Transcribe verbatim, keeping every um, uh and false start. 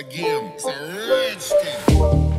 again. It's a Redskin.